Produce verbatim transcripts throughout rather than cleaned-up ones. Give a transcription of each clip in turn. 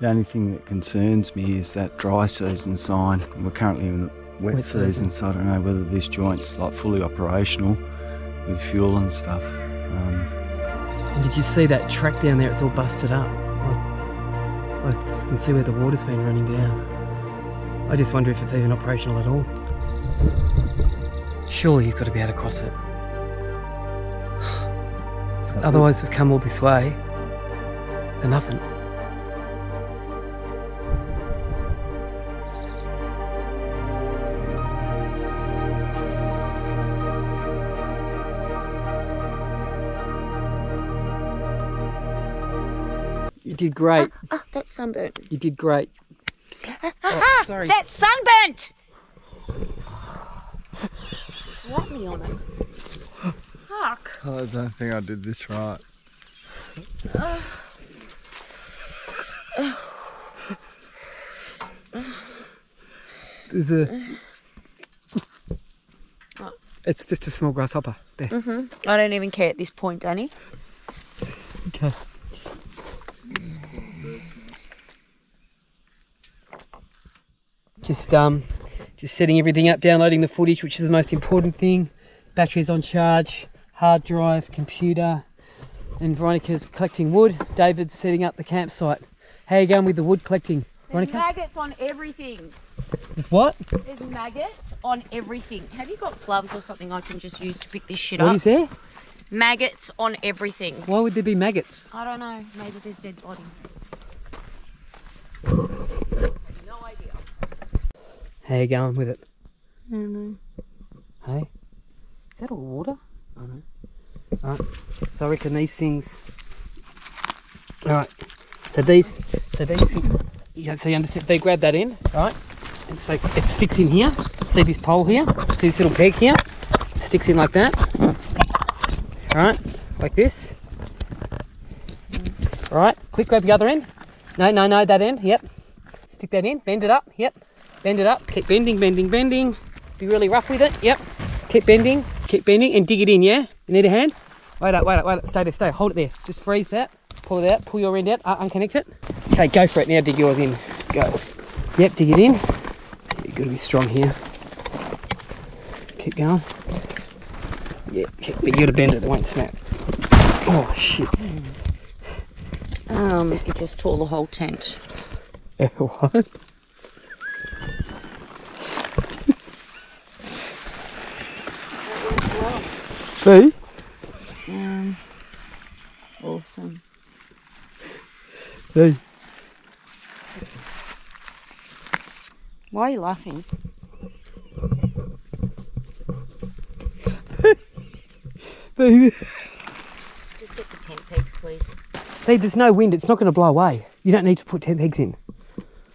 The only thing that concerns me is that dry season sign. We're currently in the wet, wet season, season, so I don't know whether this joint's like fully operational with fuel and stuff. Um, and did you see that track down there? It's all busted up. I, I can see where the water's been running down. I just wonder if it's even operational at all. Surely you've got to be able to cross it. Otherwise we've come all this way for nothing. You did great. Oh, oh, that's sunburnt. You did great. Oh, sorry. That's sunburnt! Slap me on it. Fuck. I don't think I did this right. Uh, uh, There's a... Uh, it's just a small grasshopper there. Mm-hmm. I don't even care at this point, Danny. Okay. Just um, just setting everything up, downloading the footage, which is the most important thing. Batteries on charge, hard drive, computer, and Veronica's collecting wood. David's setting up the campsite. How are you going with the wood collecting, Veronica? There's maggots on everything. There's what? There's maggots on everything. Have you got gloves or something I can just use to pick this shit up? What is there? Maggots on everything. Why would there be maggots? I don't know. Maybe there's dead bodies. No idea. How are you going with it? I don't know. Hey? Is that all water? I don't know. Alright, so I reckon these things... Alright, so these... So these things... Yeah, so you understand, they grab that in, right? And so it sticks in here. See this pole here? See this little peg here? It sticks in like that. Alright, like this. Alright, quick, grab the other end. No, no, no, that end, yep. Stick that in, bend it up, yep. Bend it up, keep bending, bending, bending. Be really rough with it, yep. Keep bending, keep bending, and dig it in, yeah? You need a hand? Wait up, wait up, wait up, stay there, stay, hold it there. Just freeze that, pull it out, pull your end out, uh, unconnect it. Okay, go for it, now dig yours in, go. Yep, dig it in. You've got to be strong here. Keep going. Yeah, but you've got to bend it, it won't snap. Oh, shit. Um, it just tore the whole tent. What? See? Um, awesome. See? Awesome. Why are you laughing? Baby. Just get the tent pegs, please. See, there's no wind. It's not going to blow away. You don't need to put tent pegs in.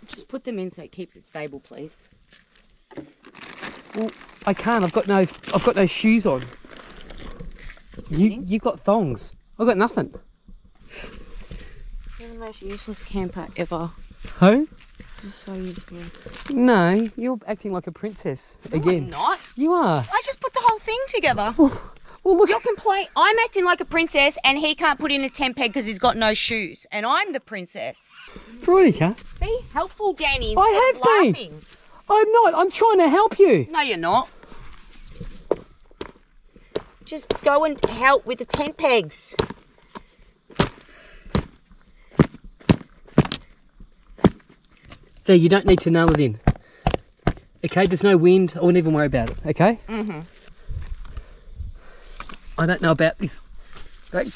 Just put them in so it keeps it stable, please. Well, I can't. I've got no. I've got no shoes on. You, you got thongs. I've got nothing. You're the most useless camper ever. Who? You're so useless. No, you're acting like a princess again. No, I'm not. You are. I just put the whole thing together. Well, well look. You're complaining. I'm acting like a princess and he can't put in a tent peg because he's got no shoes. And I'm the princess. Veronica. Be helpful, Danny. I have laughing. been. I'm not. I'm trying to help you. No, you're not. Just go and help with the tent pegs. There, you don't need to nail it in. Okay, there's no wind. I wouldn't even worry about it, okay? Mm-hmm. I don't know about this. Right.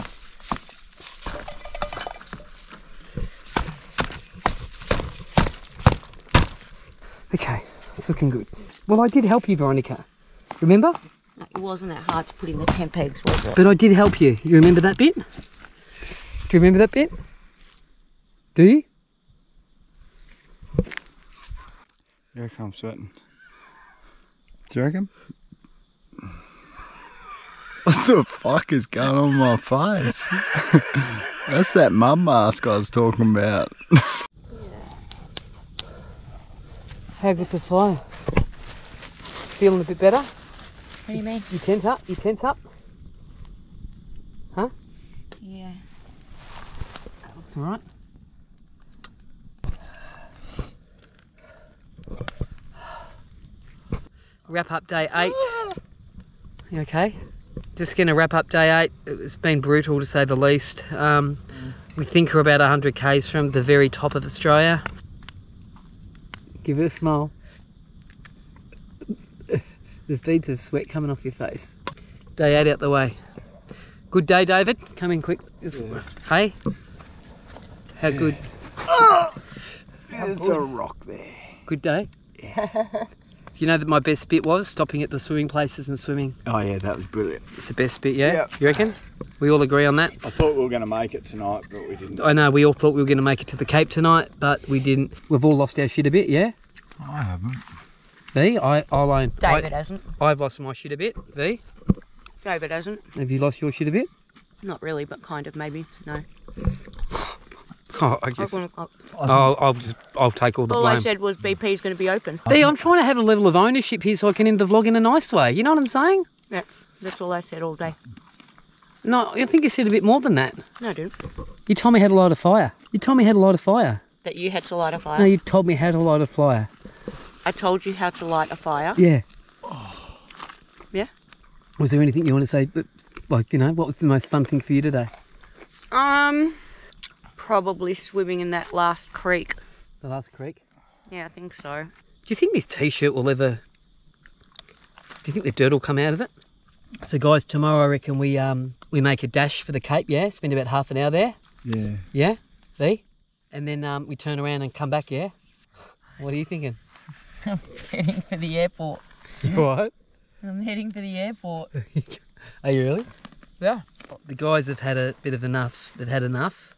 Okay, it's looking good. Well, I did help you, Veronica. Remember? No, it wasn't that hard to put in the tent pegs, was it? But I did help you. You remember that bit? Do you remember that bit? Do you? Yeah, I'm sweating. Do you reckon? What the fuck is going on my face? That's that mum mask I was talking about. Yeah. How good's the fire? Feeling a bit better? What do you mean? You tent up? You tent up? Huh? Yeah. That looks alright. wrap up day eight. You okay? Just going to wrap up day eight. It's been brutal to say the least. Um, we think we're about one hundred k's from the very top of Australia. Give it a smile. There's beads of sweat coming off your face. Day eight out the way. Good day, David. Come in quick. Yeah. Hey? How good? Oh, there's a rock there. Good day? Yeah. Do you know that my best bit was stopping at the swimming places and swimming? Oh yeah, that was brilliant. It's the best bit, yeah? Yep. You reckon? We all agree on that? I thought we were going to make it tonight, but we didn't. I know, we all thought we were going to make it to the Cape tonight, but we didn't. We've all lost our shit a bit, yeah? I haven't. V, I, I'll own. David I, hasn't. I've lost my shit a bit, V. David hasn't. Have you lost your shit a bit? Not really, but kind of, maybe. No. Oh, I guess. I'll, I'll, I'll just. I'll take all the all blame. All I said was B P's going to be open. See, I'm trying to have a level of ownership here, so I can end the vlog in a nice way. You know what I'm saying? Yeah, that's all I said all day. No, I think you said a bit more than that. No, I didn't. You told me how to light a fire. You told me how to light a fire. That you had to light a fire. No, you told me how to light a fire. I told you how to light a fire. Yeah. Oh. Yeah. Was there anything you want to say? That, like, you know, what was the most fun thing for you today? Um. Probably swimming in that last creek. The last creek? Yeah, I think so. Do you think this t-shirt will ever... Do you think the dirt will come out of it? So guys, tomorrow I reckon we um we make a dash for the Cape, yeah? Spend about half an hour there. Yeah. Yeah? See? And then um, we turn around and come back, yeah? What are you thinking? I'm heading for the airport. What? I'm heading for the airport. Are you really? Yeah. The guys have had a bit of enough. They've had enough.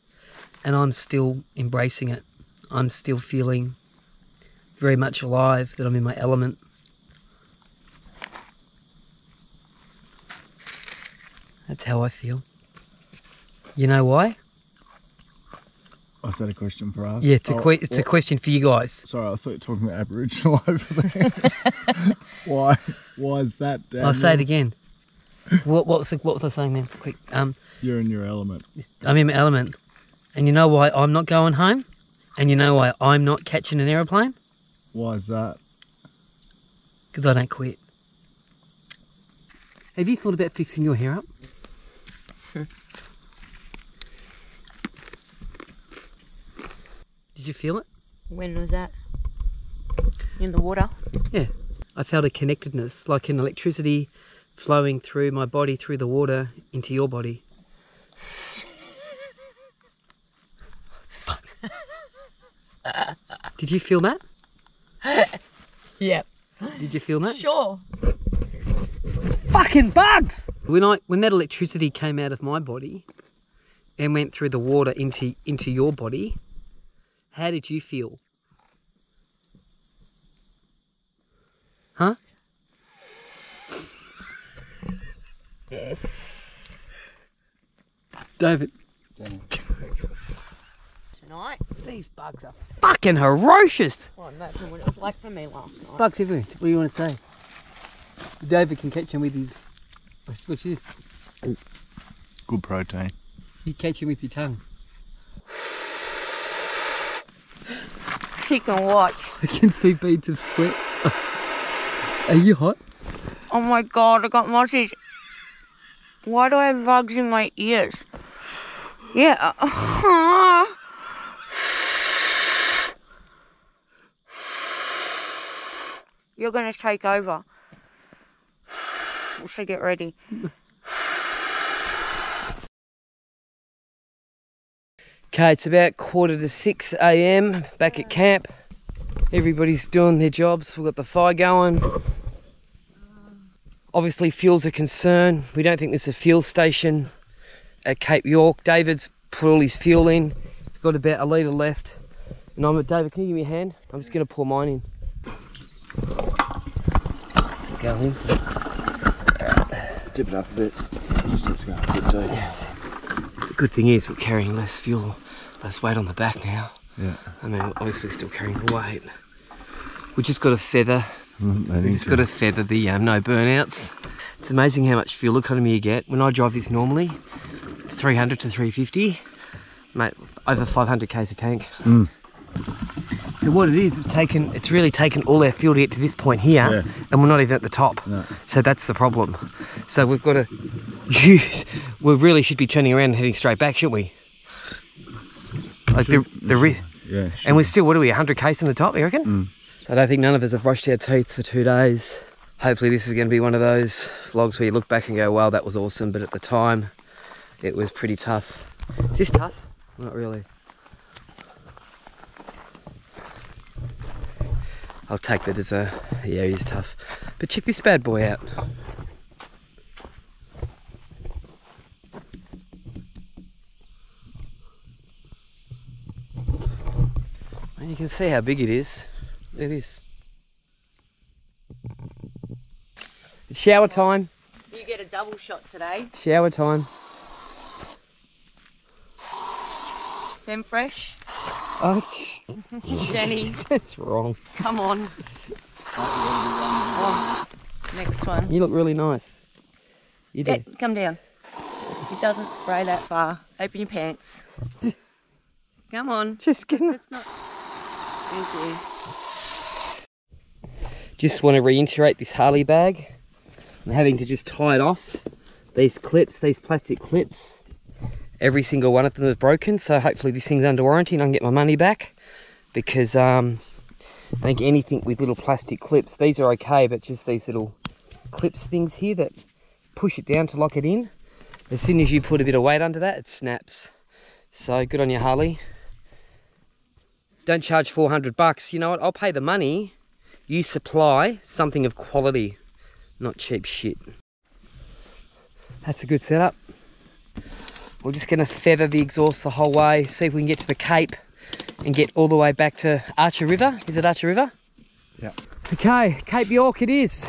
And I'm still embracing it. I'm still feeling very much alive, that I'm in my element. That's how I feel. You know why? Oh, is that a question for us? Yeah, it's, oh, a, que it's well, a question for you guys. Sorry, I thought you were talking about Aboriginal over there. Why? Why is that? Daniel? I'll say it again. What, what, was, what was I saying then? Quick. Um, You're in your element. I'm in my element. And you know why I'm not going home? And you know why I'm not catching an aeroplane? Why is that? Because I don't quit. Have you thought about fixing your hair up? Did you feel it? When was that? In the water? Yeah. I felt a connectedness, like an electricity flowing through my body, through the water, into your body. Did you feel that? Yeah. Did you feel that? Sure. Fucking bugs! When I when that electricity came out of my body and went through the water into into your body, how did you feel? Huh? Yeah. David. Danny. Tonight. These bugs are fucking ferocious. Well, imagine what it was like for me last night. Bugs everywhere. What do you want to say? David can catch them with his... What's this? Good protein. You catch them with your tongue. She can watch. I can see beads of sweat. Are you hot? Oh my god, I got mossies. Why do I have bugs in my ears? Yeah. You're going to take over. So get ready. Okay, it's about quarter to six a m back at camp. Everybody's doing their jobs. We've got the fire going. Obviously, fuel's a concern. We don't think there's a fuel station at Cape York. David's put all his fuel in. He's got about a litre left. And I'm at David, can you give me a hand? I'm just going to pour mine in. Go in. Dip it up a bit. Just have to go up a bit deep. Yeah. The good thing is we're carrying less fuel, less weight on the back now. Yeah. I mean, obviously still carrying the weight. We just got to feather. Mm, we just got to feather the um, no burnouts. It's amazing how much fuel economy you get. When I drive this normally, three hundred to three fifty, mate, over five hundred k's a tank. Mm. So what it is, it's taken, it's really taken all our fuel to get to this point here, yeah. and we're not even at the top. No. So that's the problem. So we've got to use, we really should be turning around and heading straight back, shouldn't we? Like should, the, the risk. Yeah, sure. And we're still, what are we, one hundred k's on the top, you reckon? Mm. So I don't think none of us have brushed our teeth for two days. Hopefully this is going to be one of those vlogs where you look back and go, wow, that was awesome, but at the time, it was pretty tough. Is this tough? Not really. I'll take that as a, yeah, it is tough. But check this bad boy out. And you can see how big it is. Look at this. It's shower time. You get a double shot today. Shower time. Femfresh. Oh, Jenny. That's wrong. Come on. Oh, next one. You look really nice. You do. Yeah, come down. It doesn't spray that far. Open your pants. Come on. Just kidding. It's not. Thank you. Just want to reiterate this Harley bag. I'm having to just tie it off. These clips, these plastic clips, every single one of them is broken, so hopefully this thing's under warranty and I can get my money back, because um, I think anything with little plastic clips, these are okay, but just these little clips things here that push it down to lock it in, as soon as you put a bit of weight under that, it snaps. So good on your Harley. Don't charge four hundred bucks. You know what? I'll pay the money. You supply something of quality, not cheap shit. That's a good setup. We're just going to feather the exhaust the whole way, see if we can get to the Cape and get all the way back to Archer River. Is it Archer River? Yeah. Okay, Cape York it is.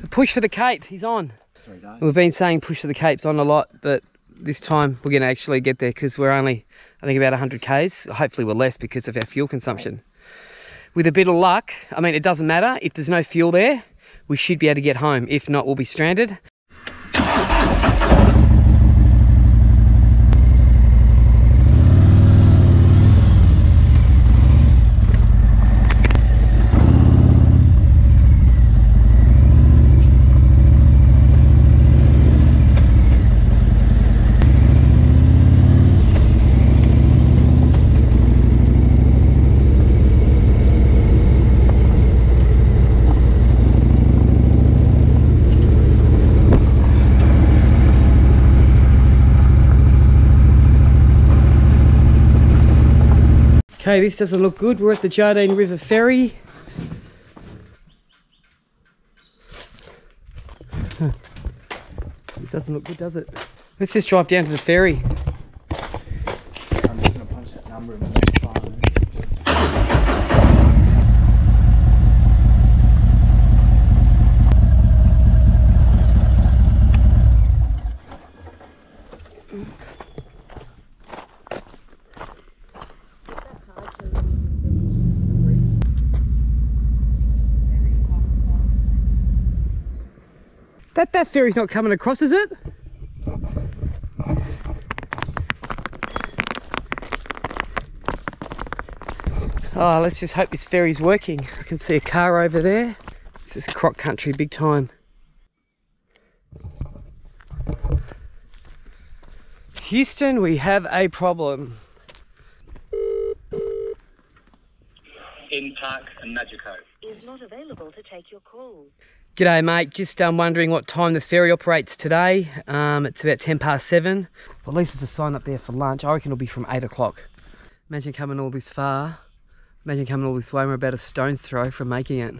The push for the Cape, he's on. Three days. We've been saying push for the Cape's on a lot, but this time we're going to actually get there, because we're only, I think, about one hundred k's. Hopefully we're less because of our fuel consumption. With a bit of luck, I mean, it doesn't matter. If there's no fuel there, we should be able to get home. If not, we'll be stranded. Okay, this doesn't look good. We're at the Jardine River ferry. Huh. This doesn't look good, does it? Let's just drive down to the ferry. I'm just going to punch that number in the next five minutes. That, that ferry's not coming across, is it? Oh, let's just hope this ferry's working. I can see a car over there. This is croc country, big time. Houston, we have a problem. In Park and Magico. Is not available to take your call. G'day mate, just um, wondering what time the ferry operates today. Um, it's about ten past seven. Well, at least there's a sign up there for lunch. I reckon it'll be from eight o'clock. Imagine coming all this far. Imagine coming all this way, and we're about a stone's throw from making it.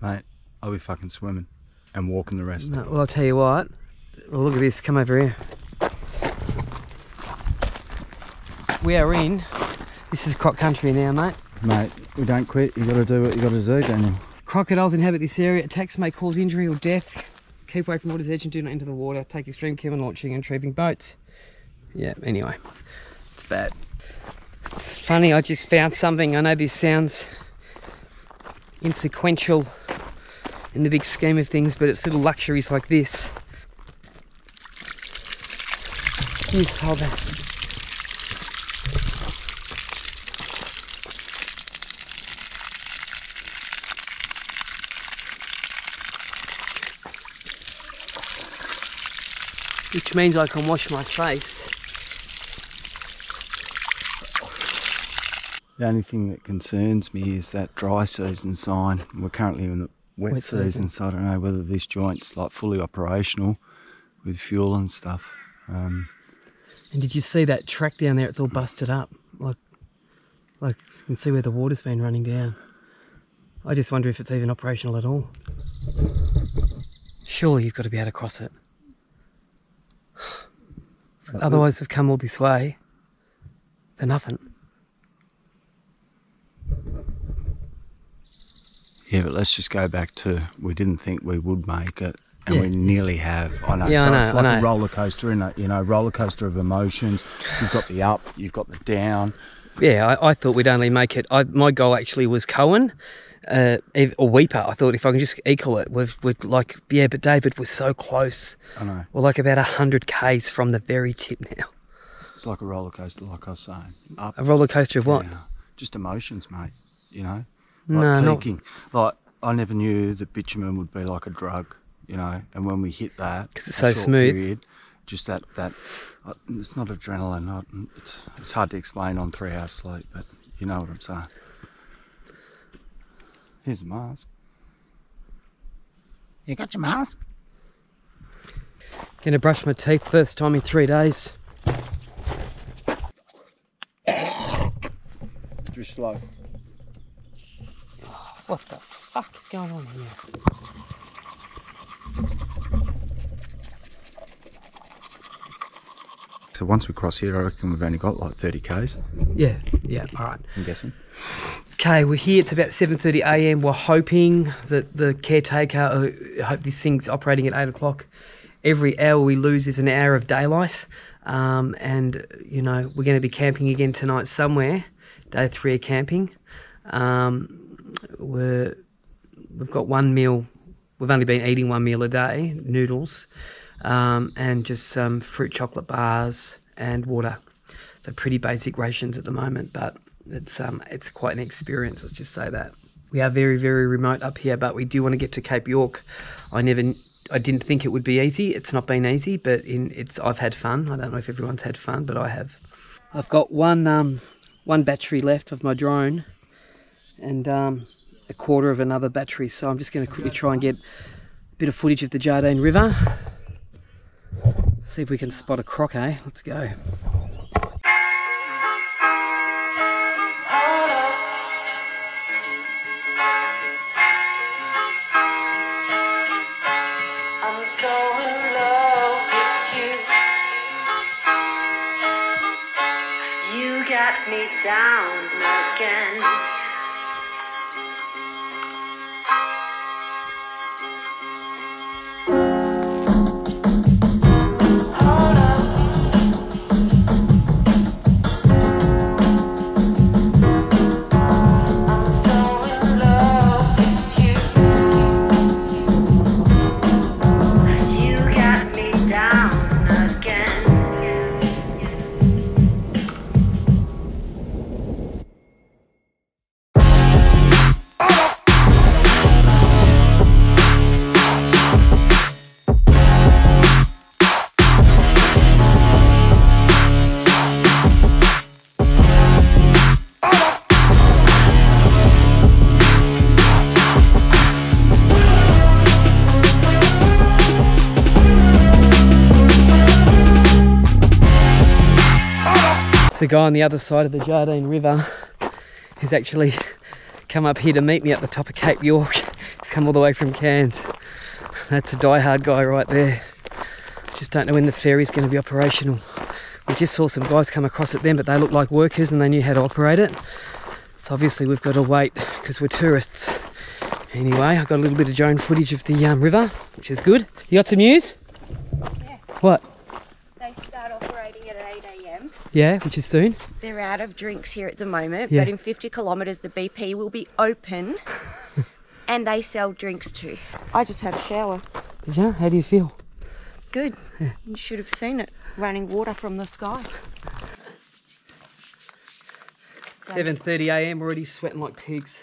Mate, I'll be fucking swimming and walking the rest. No, well, I'll tell you what. Well, look at this, come over here. We are in. This is croc country now, mate. Mate, we don't quit. You gotta do what you gotta do, don't you? Crocodiles inhabit this area. Attacks may cause injury or death. Keep away from water's edge and do not enter the water. Take extreme care when launching and retrieving boats. Yeah, anyway, it's bad. It's funny, I just found something. I know this sounds inconsequential in the big scheme of things, but it's little luxuries like this. Just hold that. which means I can wash my face. The only thing that concerns me is that dry season sign. We're currently in the wet, wet season, season, so I don't know whether this joint's like fully operational with fuel and stuff. Um, and did you see that track down there? It's all busted up. Like, like you can see where the water's been running down. I just wonder if it's even operational at all. Surely you've got to be able to cross it. Otherwise we've come all this way for nothing. Yeah, but let's just go back to, we didn't think we would make it, and yeah. we nearly have. I know, yeah, so I know, it's like I know. a roller coaster, isn't it? You know, roller coaster of emotions. You've got the up, you've got the down. Yeah, I, I thought we'd only make it. I, my goal actually was Cohen uh, or Weeper. I thought if I can just equal it, we've, we'd like, yeah, but David was so close. I know. We're like about one hundred k's from the very tip now. It's like a roller coaster, like I was saying. Up, a roller coaster of what? Yeah, just emotions, mate, you know? Like no, peaking. Not... Like, I never knew that bitumen would be like a drug, you know, and when we hit that... Because it's so smooth. Period, just that, that, uh, it's not adrenaline, not, it's, it's hard to explain on three hours sleep, but you know what I'm saying. Here's a mask. You got your mask? Gonna brush my teeth, first time in three days. Just slow. What the fuck is going on here? So once we cross here, I reckon we've only got like thirty k's. Yeah, yeah, all right. I'm guessing. Okay, we're here, it's about seven thirty a m We're hoping that the caretaker, I hope this thing's operating at eight o'clock. Every hour we lose is an hour of daylight. Um, and, you know, we're going to be camping again tonight somewhere. Day three of camping. Um... We're, we've got one meal, we've only been eating one meal a day, noodles, um, and just some fruit chocolate bars and water. So pretty basic rations at the moment, but it's, um, it's quite an experience, let's just say that. We are very, very remote up here, but we do want to get to Cape York. I never, I didn't think it would be easy. It's not been easy, but in, it's, I've had fun. I don't know if everyone's had fun, but I have. I've got one, um, one battery left of my drone, and um, a quarter of another battery, so I'm just going to quickly try and get a bit of footage of the Jardine River. See if we can spot a croc, eh? Let's go. I'm so in love with you. You got me down again. The guy on the other side of the Jardine River who's actually come up here to meet me at the top of Cape York. He's come all the way from Cairns. That's a die-hard guy right there. Just don't know when the ferry's going to be operational. We just saw some guys come across it then, but they looked like workers and they knew how to operate it. So obviously we've got to wait because we're tourists. Anyway, I got a little bit of drone footage of the um, river, which is good. You got some news? Yeah. What? Yeah, which is soon. They're out of drinks here at the moment, yeah. But in fifty kilometres the B P will be open and they sell drinks too. I just had a shower. Did you? How do you feel? Good. Yeah. You should have seen it. Running water from the sky. seven thirty a m already sweating like pigs.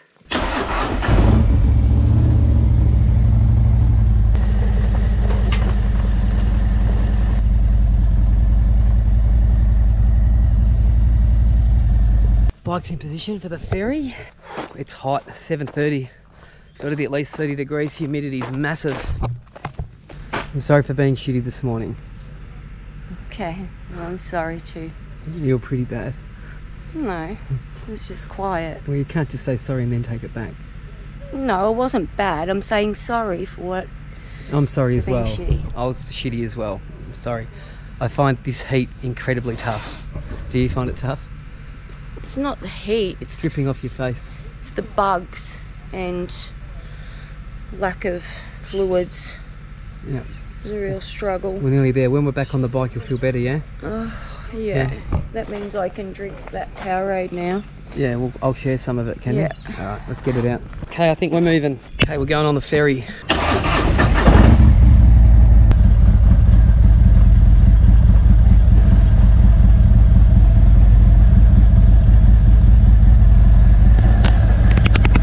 Bike's in position for the ferry. It's hot, seven thirty. It's got to be at least thirty degrees. Humidity's massive. I'm sorry for being shitty this morning. Okay, well, I'm sorry too. You're pretty bad. No, it was just quiet. Well, you can't just say sorry and then take it back. No, it wasn't bad. I'm saying sorry for what... I'm sorry as well. Shitty. I was shitty as well. I'm sorry. I find this heat incredibly tough. Do you find it tough? It's not the heat. It's dripping off your face. It's the bugs and lack of fluids. Yeah. It's a real struggle. We're nearly there. When we're back on the bike, you'll feel better, yeah? Oh, yeah. yeah. That means I can drink that Powerade now. Yeah, well, I'll share some of it, can yeah. you? All right, let's get it out. Okay, I think we're moving. Okay, we're going on the ferry. The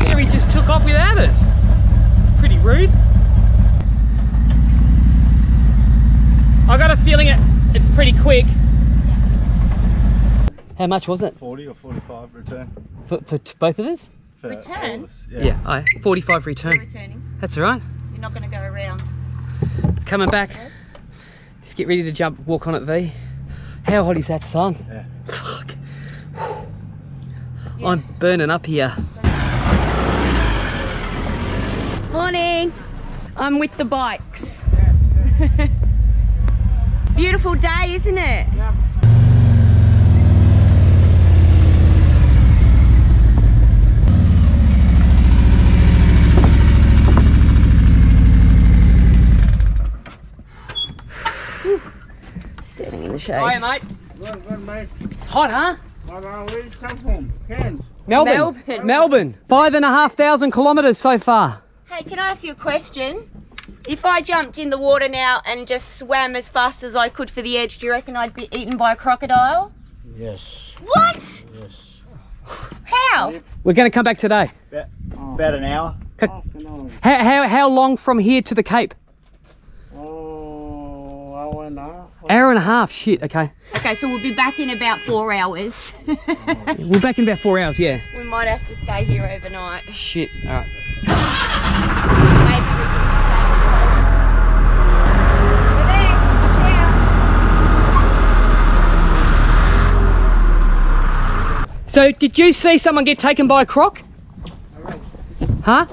ferry just took off without us. It's pretty rude. I got a feeling it, it's pretty quick. How much was it? forty or forty-five return. For, for both of us? For return? Us, yeah, yeah I, forty-five return. You're returning. That's all right. You're not going to go around. It's coming back. Okay. Just get ready to jump, walk on it, V. How hot is that sun? Yeah. Fuck. Yeah. I'm burning up here. Morning. I'm with the bikes. Yeah, yeah. Beautiful day, isn't it? Yeah. Standing in the shade. Hiya, mate. Good, good, mate. It's hot, huh? Well, uh, where you come from? Cairns. Melbourne. Melbourne. Melbourne. Five and a half thousand kilometres so far. Hey, can I ask you a question? If I jumped in the water now and just swam as fast as I could for the edge, do you reckon I'd be eaten by a crocodile? Yes. What? Yes. How? We're going to come back today. About, about an hour. How, how, how long from here to the Cape? Oh, hour and a half. Hour and a half, shit, okay. Okay, so we'll be back in about four hours. We're back in about four hours, yeah. We might have to stay here overnight. Shit, all right. So, did you see someone get taken by a croc? Huh?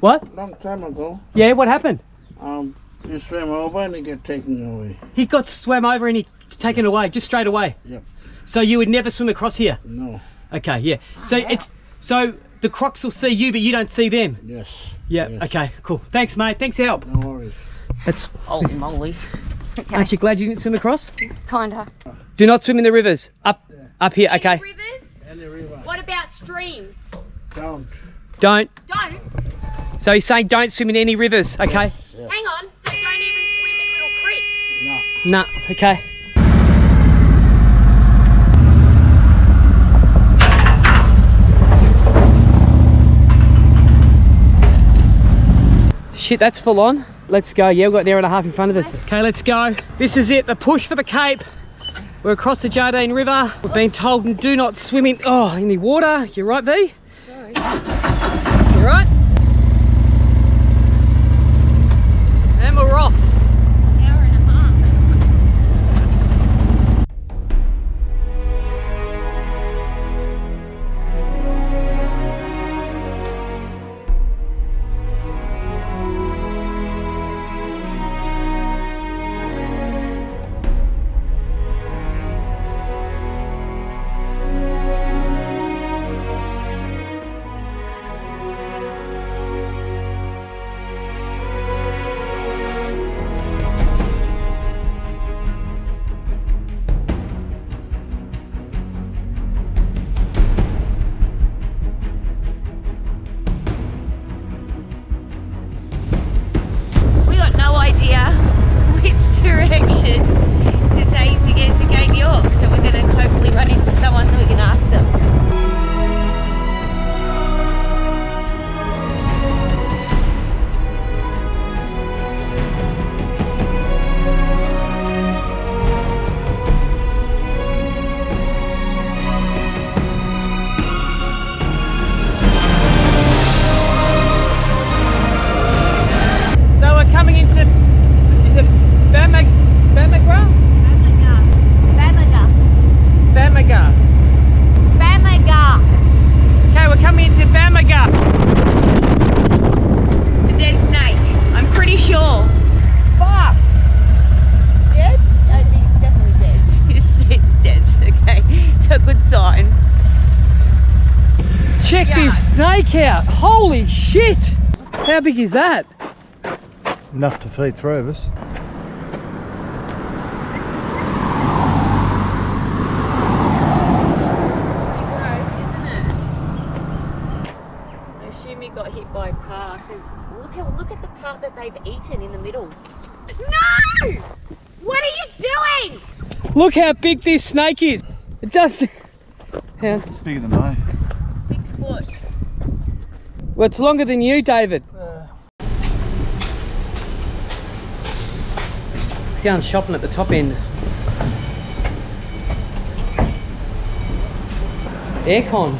What? Long time ago. Yeah, what happened? Um, he swam over and he got taken away. He got swam over and he taken away, just straight away? Yep. So you would never swim across here? No. Okay, yeah. So it's, so the crocs will see you, but you don't see them? Yes. Yeah, yes. Okay, cool. Thanks, mate. Thanks for help. No worries. That's... Holy moly. Okay. Aren't you glad you didn't swim across? Kinda. Do not swim in the rivers. Up, yeah. Up here, okay. In the rivers? What about streams? Don't. Don't? Don't. So he's saying don't swim in any rivers, okay? Yes, yes. Hang on, so don't even swim in little creeks? No. No, okay. Shit, that's full on. Let's go. Yeah, we've got an hour and a half in front of us. Okay, let's go. This is it, the push for the Cape. We're across the Jardine River. We've been told do not swim in, oh, in the water. You're right, V? Sorry. You're right. And we're off. Hour and a half. mine. Check yeah. this snake out. Holy shit! How big is that? Enough to feed three of us. That they've eaten in the middle. No! What are you doing? Look how big this snake is. It does. Yeah. It's bigger than mine. Six foot. Well, it's longer than you, David. Uh. Let's go and shopping at the top end. Aircon.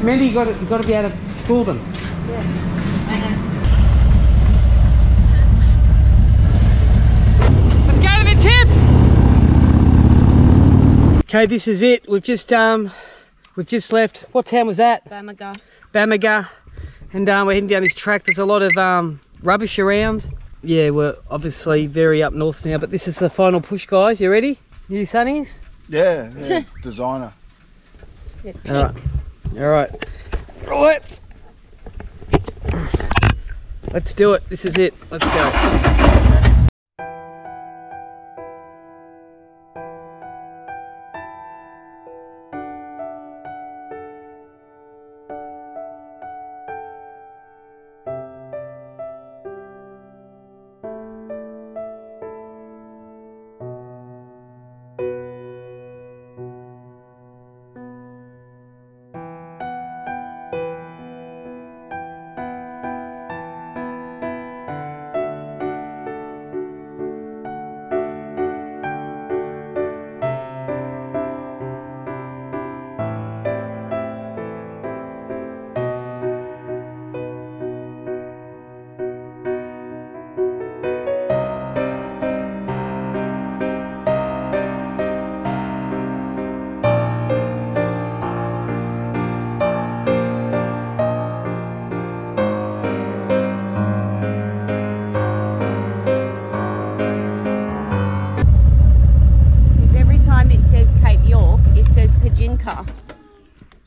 Remember, you got you've got to be able to school them. Yes, I know. Let's go to the tip! Okay, this is it. We've just um, we've just left. What town was that? Bamaga. Bamaga. And um, we're heading down this track. There's a lot of um, rubbish around. Yeah, we're obviously very up north now, but this is the final push, guys. You ready? New sunnies? Yeah, yeah. Designer. Yeah, alright. Alright. Right. Let's do it. This is it. Let's go.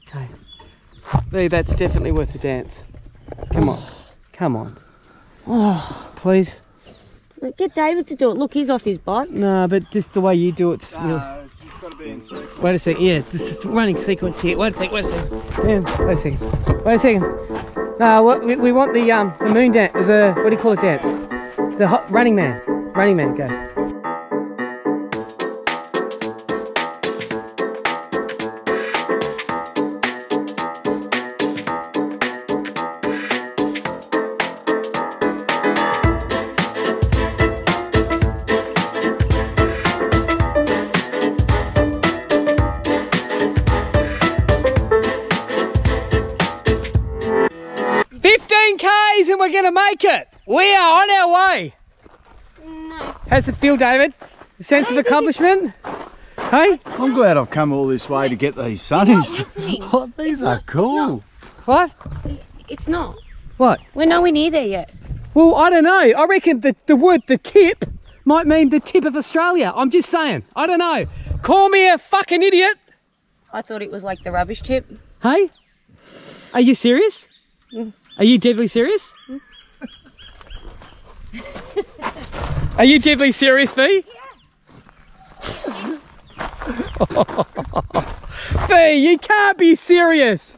Okay, there, that's definitely worth a dance. Come on, come on. Oh, please. Get David to do it. Look, he's off his bike. No, but just the way you do it's. No, real... it's got to be in sequence. Wait a second. Yeah, this is running sequence here. Wait a second. Wait a second. Yeah, wait a second. Wait a second. No, uh, we, we want the um the moon dance. The what do you call it dance? The hot running man. Running man, go. fifteen Ks and we're gonna make it. We are on our way. No. How's it feel, David? A sense of accomplishment? Hey? I'm glad I've come all this way to get these sunnies. What? These are cool. What? It's not. What? We're nowhere near there yet. Well, I don't know. I reckon the, the word the tip might mean the tip of Australia. I'm just saying. I don't know. Call me a fucking idiot. I thought it was like the rubbish tip. Hey? Are you serious? Mm. Are you deadly serious? Are you deadly serious, V? Yeah. V, you can't be serious.